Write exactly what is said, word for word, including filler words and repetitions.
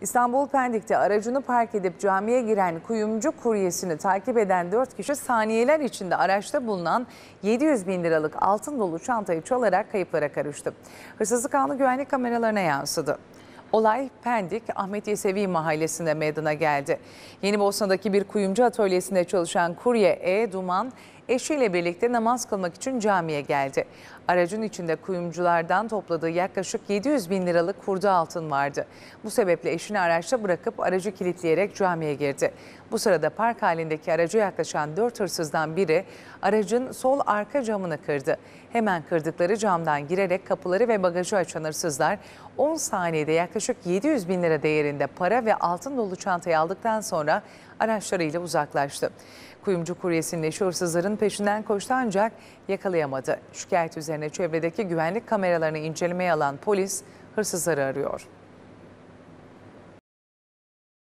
İstanbul Pendik'te aracını park edip camiye giren kuyumcu kuryesini takip eden dört kişi saniyeler içinde araçta bulunan yedi yüz bin liralık altın dolu çantayı çalarak kayıplara karıştı. Hırsızlık anı güvenlik kameralarına yansıdı. Olay Pendik, Ahmet Yesevi mahallesinde meydana geldi. Yenibosna'daki bir kuyumcu atölyesinde çalışan kurye E. Duman, eşiyle birlikte namaz kılmak için camiye geldi. Aracın içinde kuyumculardan topladığı yaklaşık yedi yüz bin liralık kurdu altın vardı. Bu sebeple eşini araçta bırakıp aracı kilitleyerek camiye girdi. Bu sırada park halindeki araca yaklaşan dört hırsızdan biri aracın sol arka camını kırdı. Hemen kırdıkları camdan girerek kapıları ve bagajı açan hırsızlar on saniyede yaklaşık yedi yüz bin lira değerinde para ve altın dolu çantayı aldıktan sonra araçlarıyla uzaklaştı. Kuyumcu kuryesinin eşi hırsızların peşinden koştu ancak yakalayamadı. Şikayet üzerine çevredeki güvenlik kameralarını incelemeye alan polis hırsızları arıyor.